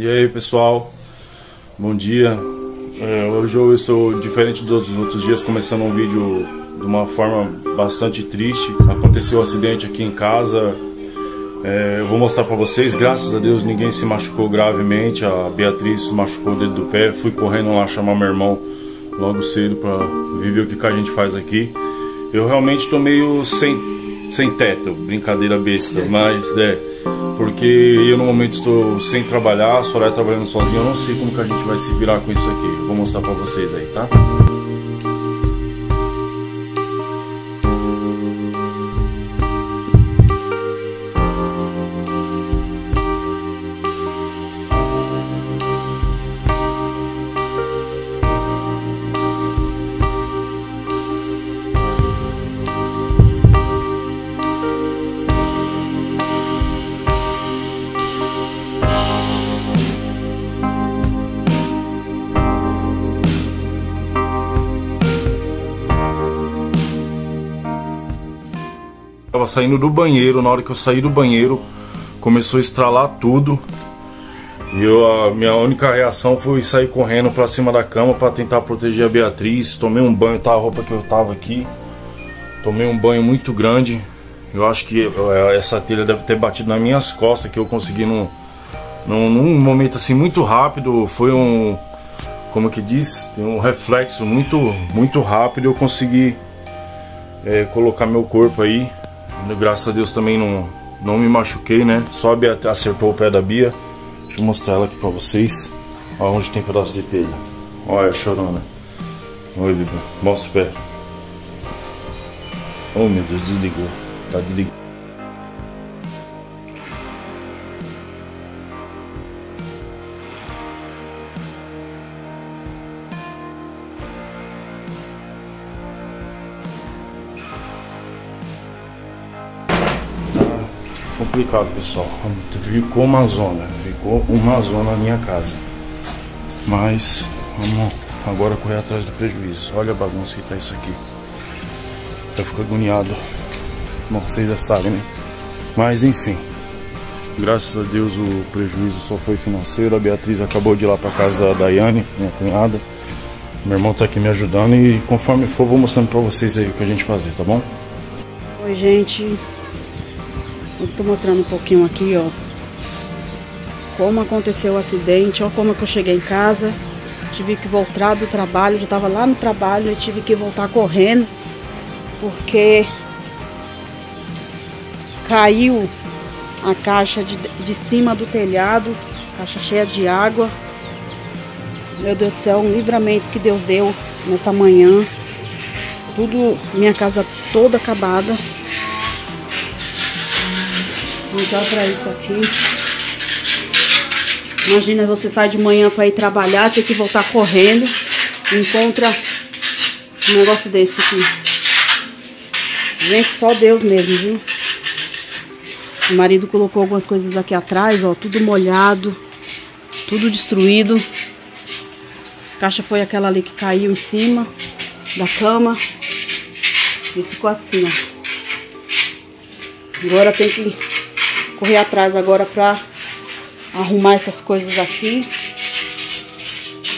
E aí pessoal, bom dia. Hoje eu estou diferente dos outros dias, começando um vídeo de uma forma bastante triste. Aconteceu um acidente aqui em casa. Eu vou mostrar para vocês. Graças a Deus ninguém se machucou gravemente. A Beatriz se machucou o dedo do pé. Fui correndo lá chamar meu irmão logo cedo para ver o que a gente faz aqui. Eu realmente estou meio sem teto, brincadeira besta, mas porque eu no momento estou sem trabalhar, a Soraia trabalhando sozinha, eu não sei como que a gente vai se virar com isso aqui. Vou mostrar pra vocês aí, tá? Tava saindo do banheiro, na hora que eu saí do banheiro começou a estralar tudo e a minha única reação foi sair correndo pra cima da cama pra tentar proteger a Beatriz. Tomei um banho, tá? A roupa que eu tava aqui, tomei um banho muito grande. Eu acho que essa telha deve ter batido nas minhas costas, que eu consegui num momento assim muito rápido. Foi um, como que diz, tem um reflexo muito rápido. Eu consegui colocar meu corpo aí. Graças a Deus também não me machuquei, né? Só a Beatriz acertou o pé da Bia. Deixa eu mostrar ela aqui pra vocês. Olha onde tem pedaço de telha. Olha a chorona. Oi, Bia. Mostra o pé. Oh, meu Deus, desligou. Tá desligado. Complicado, pessoal, ficou uma zona, na minha casa, mas vamos agora correr atrás do prejuízo. Olha a bagunça que tá isso aqui, eu fico agoniado. Bom, vocês já sabem, né? Mas enfim, graças a Deus o prejuízo só foi financeiro. A Beatriz acabou de ir lá pra casa da Daiane, minha cunhada. Meu irmão tá aqui me ajudando e conforme for vou mostrando pra vocês aí o que a gente fazer, tá bom? Oi, gente. Estou mostrando um pouquinho aqui, ó, como aconteceu o acidente, ó, como que eu cheguei em casa. Tive que voltar do trabalho, já estava lá no trabalho e tive que voltar correndo, porque caiu a caixa de cima do telhado, caixa cheia de água. Meu Deus do céu, um livramento que Deus deu nesta manhã. Tudo, minha casa toda acabada. Vou dar pra isso aqui. Imagina, você sai de manhã pra ir trabalhar, tem que voltar correndo, encontra um negócio desse aqui. Gente, só Deus mesmo, viu? O marido colocou algumas coisas aqui atrás, ó, tudo molhado, tudo destruído. A caixa foi aquela ali que caiu em cima da cama e ficou assim, ó. Agora tem que correr atrás agora pra arrumar essas coisas aqui.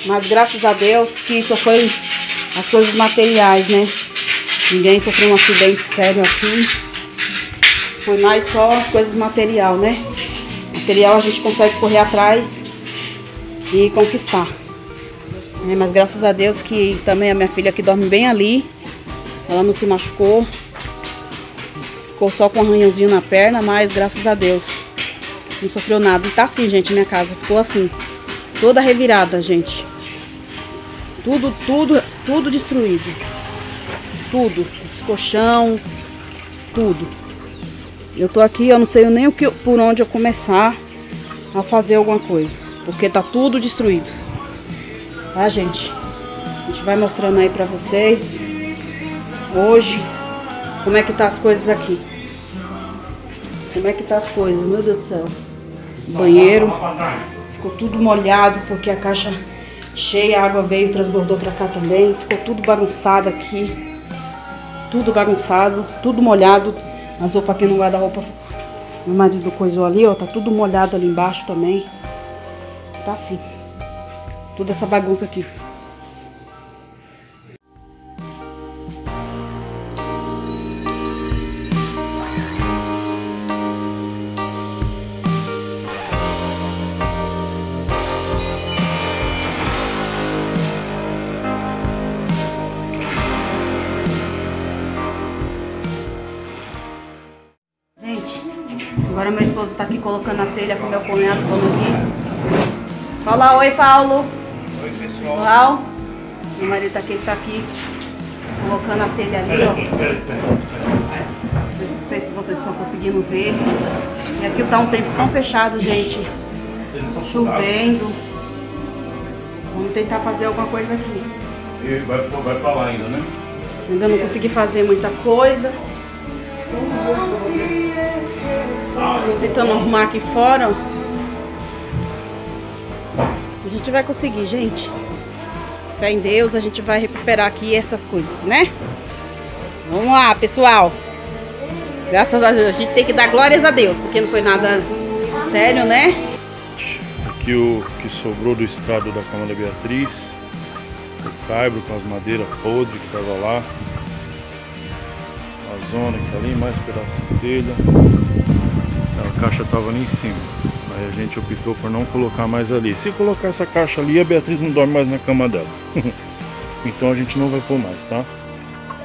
Mas graças a Deus que só foi as coisas materiais, né? Ninguém sofreu um acidente sério aqui. Foi mais só as coisas material, né? Material a gente consegue correr atrás e conquistar. É, mas graças a Deus que também a minha filha que dorme bem ali, ela não se machucou. Ficou só com um arranhãozinho na perna, mas graças a Deus não sofreu nada. E tá assim, gente, minha casa ficou assim, toda revirada, gente. Tudo destruído. Tudo, os colchão, tudo. Eu tô aqui, eu não sei nem por onde eu começar a fazer alguma coisa, porque tá tudo destruído. Tá, gente? A gente vai mostrando aí pra vocês hoje como é que tá as coisas aqui. Como é que tá as coisas, meu Deus do céu. O banheiro ficou tudo molhado, porque a caixa cheia, a água veio, transbordou pra cá também. Ficou tudo bagunçado aqui. Tudo bagunçado, tudo molhado. As roupas aqui no guarda-roupa, meu marido coisou ali, ó, tá tudo molhado ali embaixo também. tá assim. Toda essa bagunça aqui. Agora meu esposo tá aqui colocando a telha com meu cunhado aqui. Fala oi, Paulo. Oi, pessoal. Meu marido tá aqui, está aqui colocando a telha ali, ó. Não sei se vocês estão conseguindo ver. E aqui tá um tempo tão fechado, gente. Chovendo. Vamos tentar fazer alguma coisa aqui. E vai pra lá ainda, né? Ainda não consegui fazer muita coisa. Vou tentando arrumar aqui fora. A gente vai conseguir, gente. Fé em Deus, a gente vai recuperar aqui essas coisas, né? Vamos lá, pessoal. Graças a Deus, a gente tem que dar glórias a Deus, porque não foi nada sério, né? Aqui o que sobrou do estrado da cama da Beatriz. O caibro com as madeiras podres que tava lá. A zona que tá ali, mais pedaço de telha. A caixa estava ali em cima, mas a gente optou por não colocar mais ali. Se colocar essa caixa ali, a Beatriz não dorme mais na cama dela. Então a gente não vai pôr mais, tá?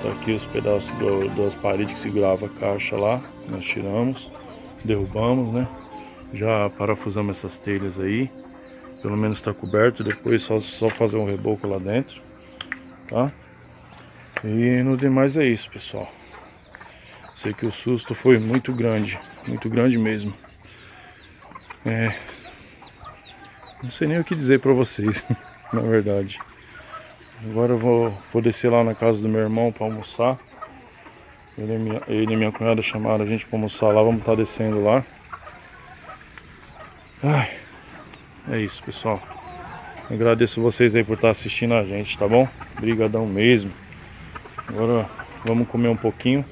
Tá aqui os pedaços das paredes que segurava a caixa lá. Nós tiramos, derrubamos, né? Já parafusamos essas telhas aí. Pelo menos está coberto, depois só fazer um reboco lá dentro, tá? E no demais é isso, pessoal. Sei que o susto foi muito grande mesmo. É, não sei nem o que dizer pra vocês, na verdade. Agora eu vou descer lá na casa do meu irmão pra almoçar. Ele e minha cunhada chamaram a gente pra almoçar lá, vamos estar descendo lá. Ai, é isso, pessoal. Agradeço vocês aí por estar assistindo a gente, tá bom? Obrigadão mesmo. Agora vamos comer um pouquinho.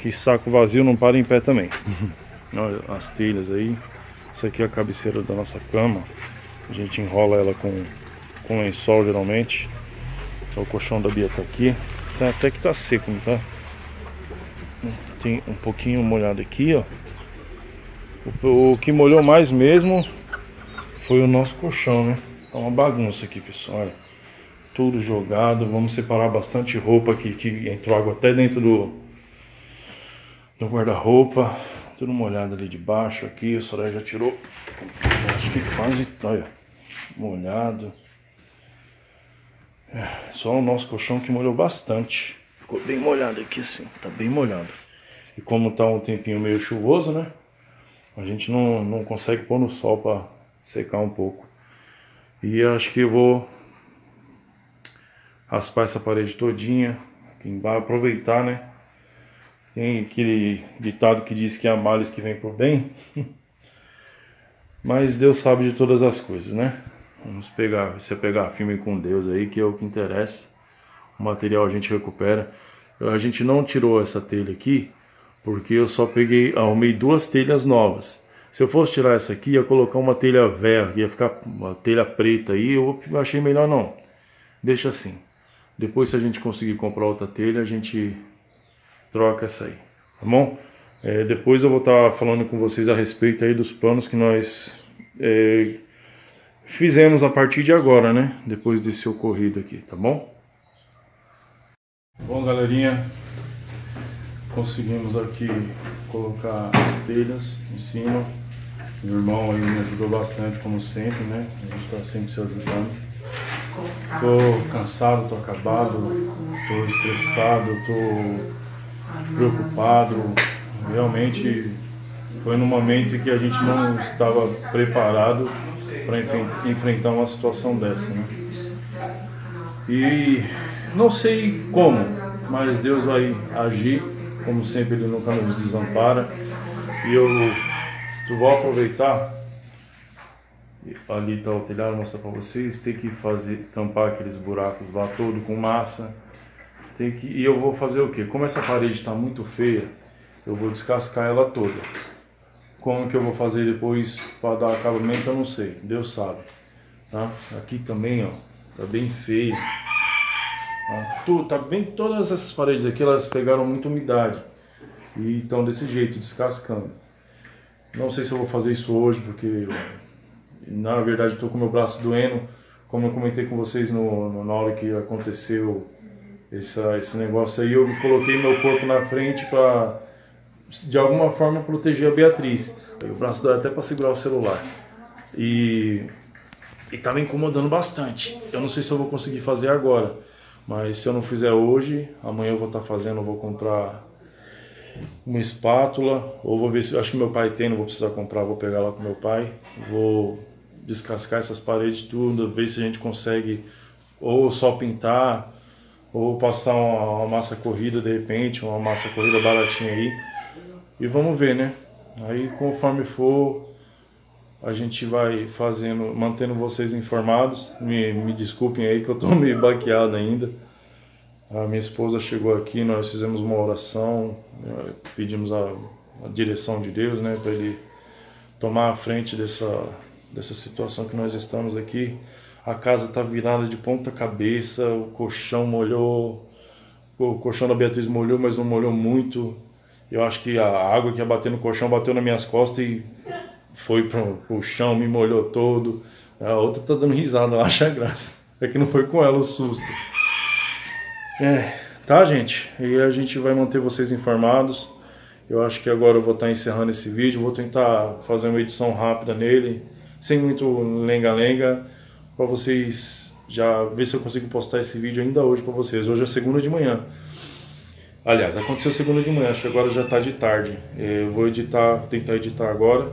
Que saco vazio não para em pé também. Olha as telhas aí. Essa aqui é a cabeceira da nossa cama. A gente enrola ela com lençol geralmente. O colchão da Bia tá aqui. Tá, até que tá seco, não tá? Tem um pouquinho molhado aqui, ó. O que molhou mais mesmo foi o nosso colchão, né? Tá uma bagunça aqui, pessoal. Olha, tudo jogado. Vamos separar bastante roupa aqui, que entrou água até dentro do guarda-roupa, tudo molhado ali de baixo aqui, a Soraia já tirou, acho que quase, olha, molhado. É, só o nosso colchão que molhou bastante, ficou bem molhado aqui assim, tá bem molhado. E como tá um tempinho meio chuvoso, né, a gente não consegue pôr no sol pra secar um pouco. E acho que eu vou raspar essa parede todinha, aqui embaixo, aproveitar, né. Tem aquele ditado que diz que há males que vem por bem. Mas Deus sabe de todas as coisas, né? Vamos pegar firme com Deus aí, que é o que interessa. O material a gente recupera. A gente não tirou essa telha aqui, porque eu só arrumei duas telhas novas. Se eu fosse tirar essa aqui, ia colocar uma telha velha, ia ficar uma telha preta aí. Eu achei melhor não. Deixa assim. Depois, se a gente conseguir comprar outra telha, a gente troca essa aí, tá bom? Depois eu vou estar falando com vocês a respeito aí dos planos que nós fizemos a partir de agora, né? Depois desse ocorrido aqui, tá bom? Bom, galerinha, conseguimos aqui colocar as telhas em cima. Meu irmão aí me ajudou bastante, como sempre, né? A gente tá sempre se ajudando. Tô cansado, tô acabado, tô estressado, tô preocupado. Realmente foi num momento que a gente não estava preparado para enfrentar uma situação dessa, né? E não sei como, mas Deus vai agir, como sempre, Ele nunca nos desampara. E eu vou aproveitar, ali está o telhado, mostrar para vocês, tem que fazer, tampar aqueles buracos lá todo com massa. E eu vou fazer o que? Como essa parede está muito feia, eu vou descascar ela toda. Como que eu vou fazer depois para dar acabamento, eu não sei. Deus sabe. Tá? Aqui também, ó, tá bem feio. Tá? Tá bem, todas essas paredes aqui, elas pegaram muita umidade. E estão desse jeito, descascando. Não sei se eu vou fazer isso hoje, porque na verdade eu tô com meu braço doendo. Como eu comentei com vocês na hora que aconteceu esse negócio aí, eu coloquei meu corpo na frente para de alguma forma proteger a Beatriz. O braço dá até para segurar o celular. E tá me incomodando bastante. Eu não sei se eu vou conseguir fazer agora, mas se eu não fizer hoje, amanhã eu vou estar fazendo. Eu vou comprar uma espátula, ou vou ver se, acho que meu pai tem, não vou precisar comprar, vou pegar lá com meu pai. Vou descascar essas paredes tudo, ver se a gente consegue ou só pintar, ou passar uma massa corrida de repente, uma massa corrida baratinha aí. E vamos ver, né? Aí conforme for, a gente vai fazendo, mantendo vocês informados. Me desculpem aí que eu tô meio baqueado ainda. A minha esposa chegou aqui, nós fizemos uma oração, pedimos a direção de Deus, né? Para Ele tomar a frente dessa situação que nós estamos aqui. A casa tá virada de ponta cabeça, o colchão molhou, o colchão da Beatriz molhou, mas não molhou muito. Eu acho que a água que ia bater no colchão bateu nas minhas costas e foi pro chão, me molhou todo. A outra tá dando risada, ela acha graça. É que não foi com ela o susto. É, tá, gente? E a gente vai manter vocês informados. Eu acho que agora eu vou estar encerrando esse vídeo. Vou tentar fazer uma edição rápida nele, sem muito lenga-lenga, para vocês já ver se eu consigo postar esse vídeo ainda hoje para vocês. Hoje é segunda de manhã. Aliás, aconteceu segunda de manhã, acho que agora já tá de tarde. Eu vou editar, tentar editar agora.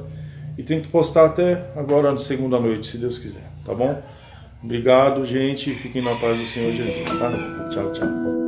E tento postar até agora de segunda à noite, se Deus quiser, tá bom? Obrigado, gente. Fiquem na paz do Senhor Jesus, tá? Tchau, tchau.